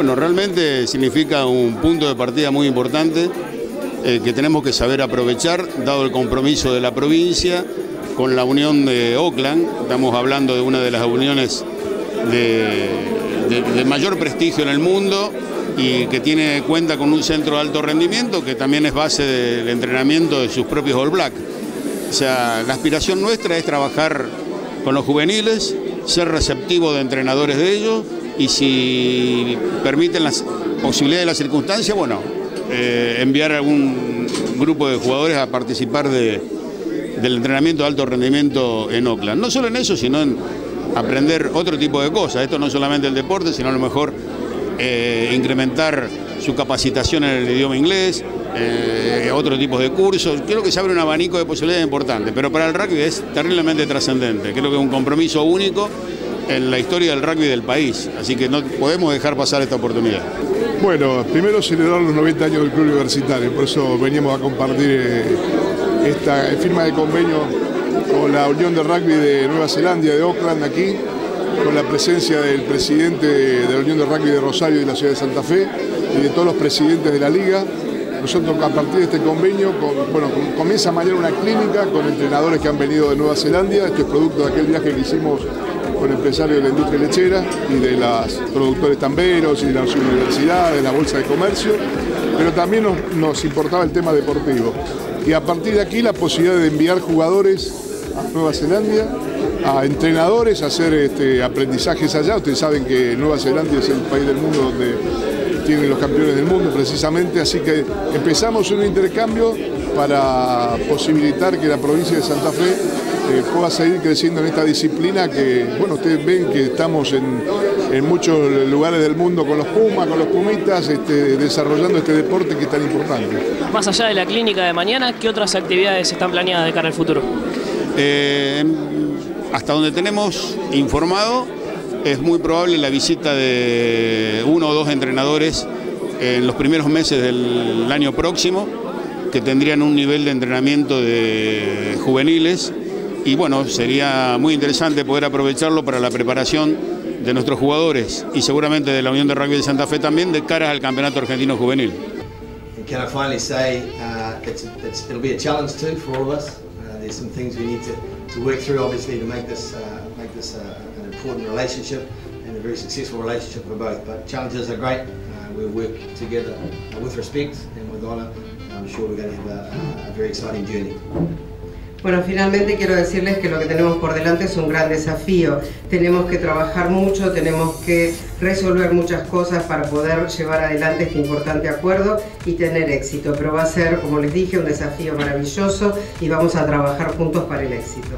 Bueno, realmente significa un punto de partida muy importante que tenemos que saber aprovechar, dado el compromiso de la provincia con la Unión de Auckland. Estamos hablando de una de las uniones de mayor prestigio en el mundo y que cuenta con un centro de alto rendimiento que también es base del entrenamiento de sus propios All Blacks. O sea, la aspiración nuestra es trabajar con los juveniles, ser receptivo de entrenadores de ellos y si permiten las posibilidades de las circunstancias, bueno, enviar a un grupo de jugadores a participar del entrenamiento de alto rendimiento en Auckland. No solo en eso, sino en aprender otro tipo de cosas. Esto no es solamente el deporte, sino a lo mejor incrementar su capacitación en el idioma inglés, otro tipo de cursos. Creo que se abre un abanico de posibilidades importantes, pero para el rugby es terriblemente trascendente. Creo que es un compromiso único en la historia del rugby del país, así que no podemos dejar pasar esta oportunidad. Bueno, primero celebrar los 90 años del Club Universitario, por eso veníamos a compartir esta firma de convenio con la Unión de Rugby de Nueva Zelanda, de Auckland, aquí, con la presencia del presidente de la Unión de Rugby de Rosario y de la ciudad de Santa Fe, y de todos los presidentes de la liga. Nosotros a partir de este convenio, comienza mañana una clínica con entrenadores que han venido de Nueva Zelanda. Esto es producto de aquel viaje que hicimos con empresarios de la industria lechera y de los productores tamberos y de las universidades, de la Bolsa de Comercio, pero también nos importaba el tema deportivo. Y a partir de aquí la posibilidad de enviar jugadores a Nueva Zelanda, a entrenadores, a hacer aprendizajes allá. Ustedes saben que Nueva Zelanda es el país del mundo donde tienen los campeones del mundo precisamente, así que empezamos un intercambio para posibilitar que la provincia de Santa Fe pueda seguir creciendo en esta disciplina que, bueno, ustedes ven que estamos en muchos lugares del mundo con los Pumas, con los Pumitas, desarrollando este deporte que es tan importante. Más allá de la clínica de mañana, ¿qué otras actividades están planeadas de cara al futuro? Hasta donde tenemos informado, es muy probable la visita de uno o dos entrenadores en los primeros meses del año próximo, que tendrían un nivel de entrenamiento de juveniles, y bueno, sería muy interesante poder aprovecharlo para la preparación de nuestros jugadores y seguramente de la Unión de Rugby de Santa Fe también de cara al Campeonato Argentino Juvenil. Can I finally say it'll be a challenge too for all of us. There's some things we need to work through, obviously, to make this an important relationship and a very successful relationship for both. But challenges are great. We work together with respect and with honour. I'm sure we're going to have a very exciting journey. Bueno, finalmente quiero decirles que lo que tenemos por delante es un gran desafío. Tenemos que trabajar mucho, tenemos que resolver muchas cosas para poder llevar adelante este importante acuerdo y tener éxito. Pero va a ser, como les dije, un desafío maravilloso y vamos a trabajar juntos para el éxito.